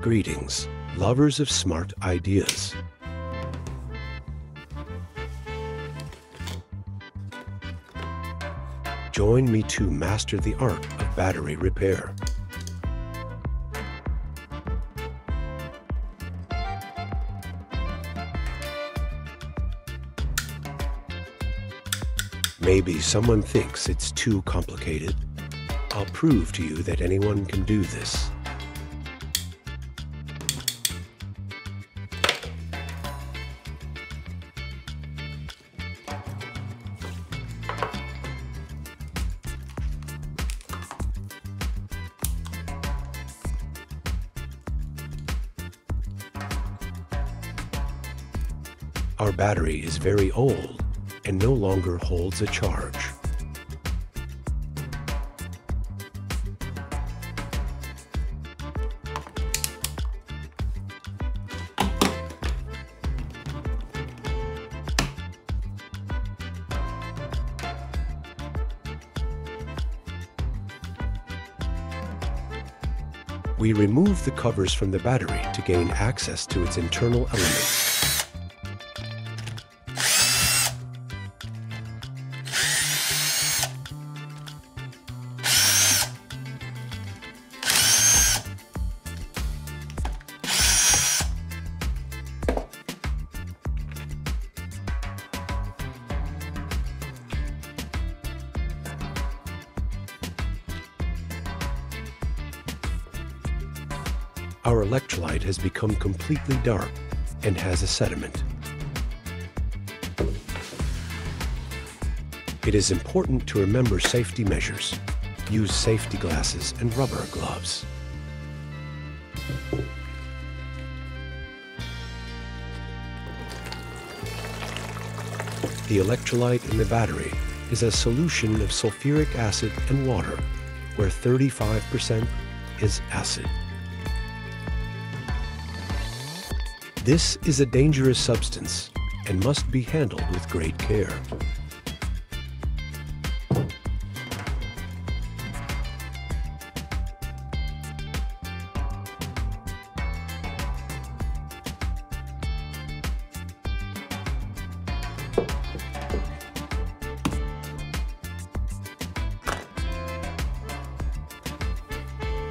Greetings, lovers of smart ideas. Join me to master the art of battery repair. Maybe someone thinks it's too complicated. I'll prove to you that anyone can do this. Our battery is very old and no longer holds a charge. We remove the covers from the battery to gain access to its internal elements. Our electrolyte has become completely dark and has a sediment. It is important to remember safety measures. Use safety glasses and rubber gloves. The electrolyte in the battery is a solution of sulfuric acid and water, where 35% is acid. This is a dangerous substance and must be handled with great care.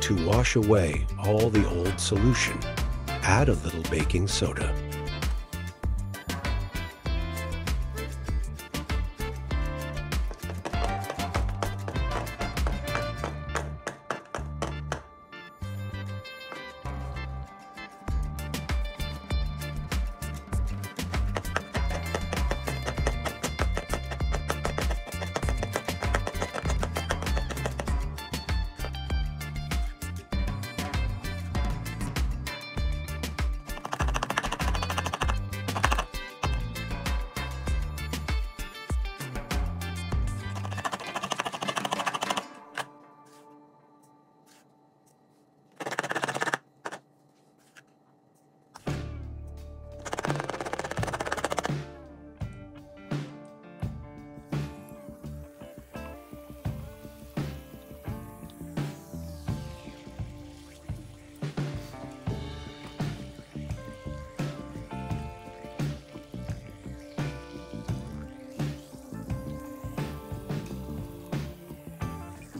To wash away all the old solution, add a little baking soda.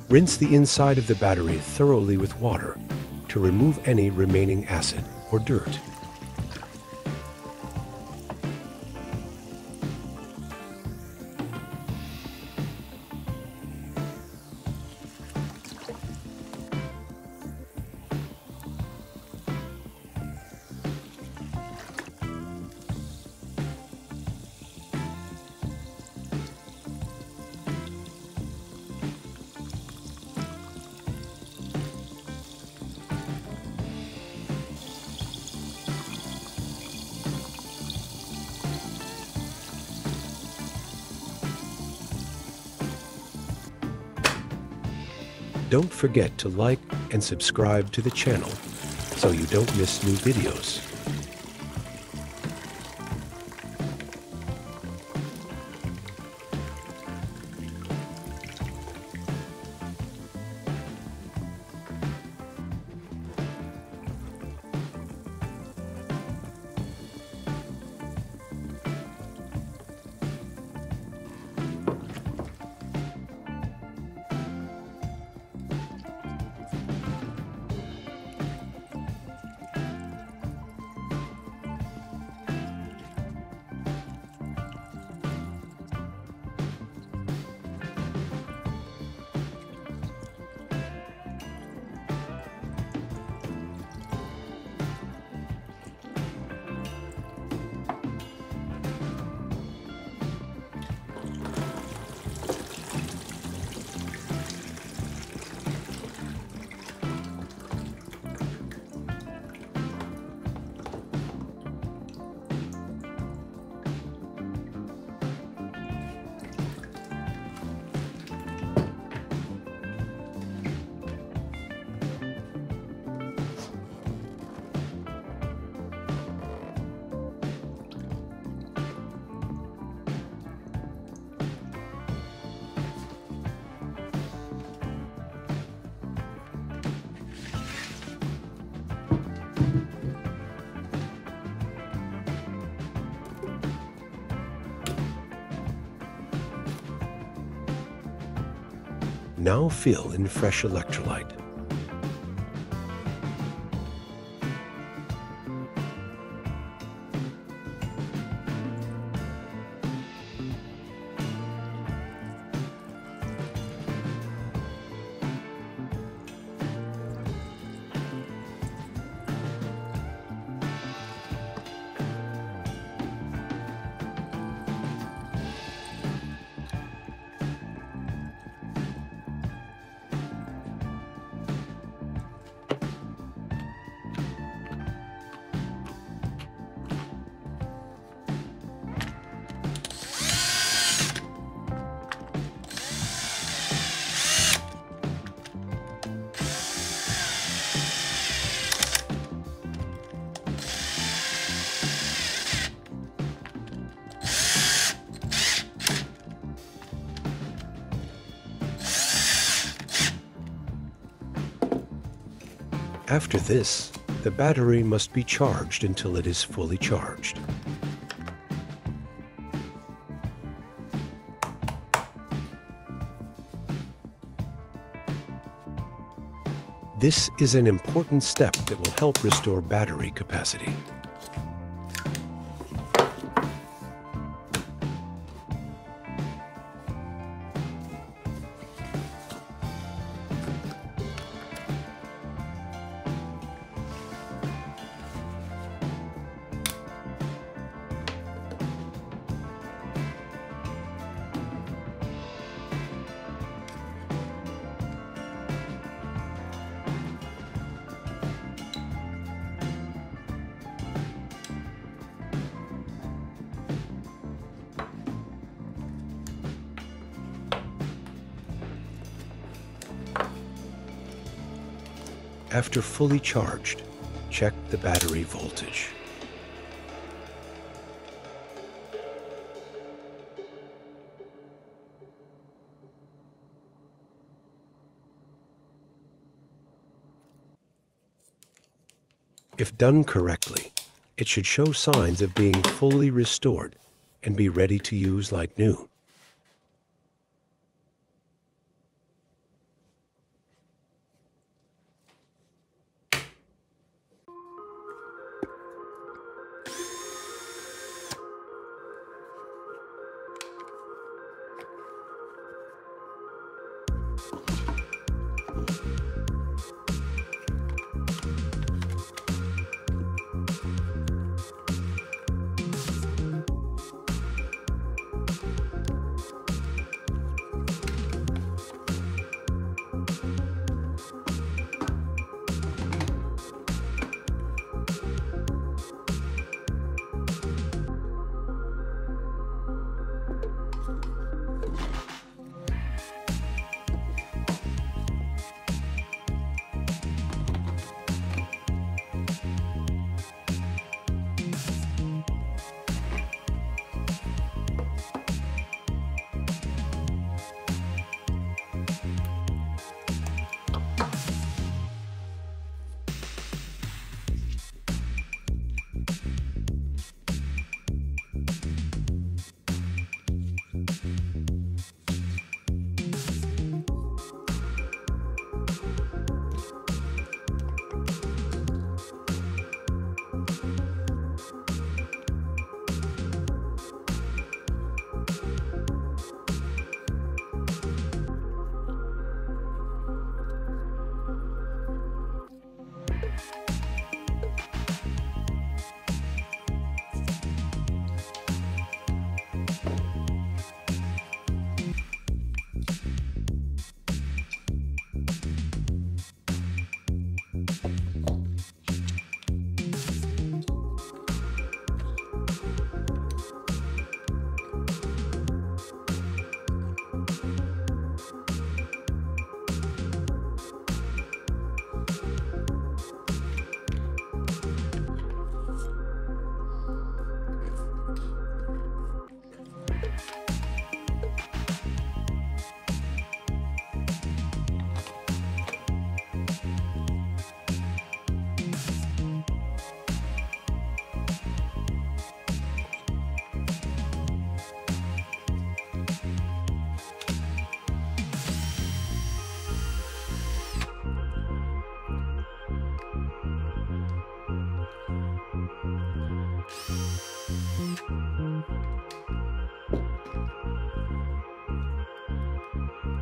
Rinse the inside of the battery thoroughly with water to remove any remaining acid or dirt. Don't forget to like and subscribe to the channel so you don't miss new videos. Now fill in fresh electrolyte. After this, the battery must be charged until it is fully charged. This is an important step that will help restore battery capacity. After fully charged, check the battery voltage. If done correctly, it should show signs of being fully restored and be ready to use like new.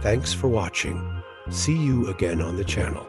Thanks for watching. See you again on the channel.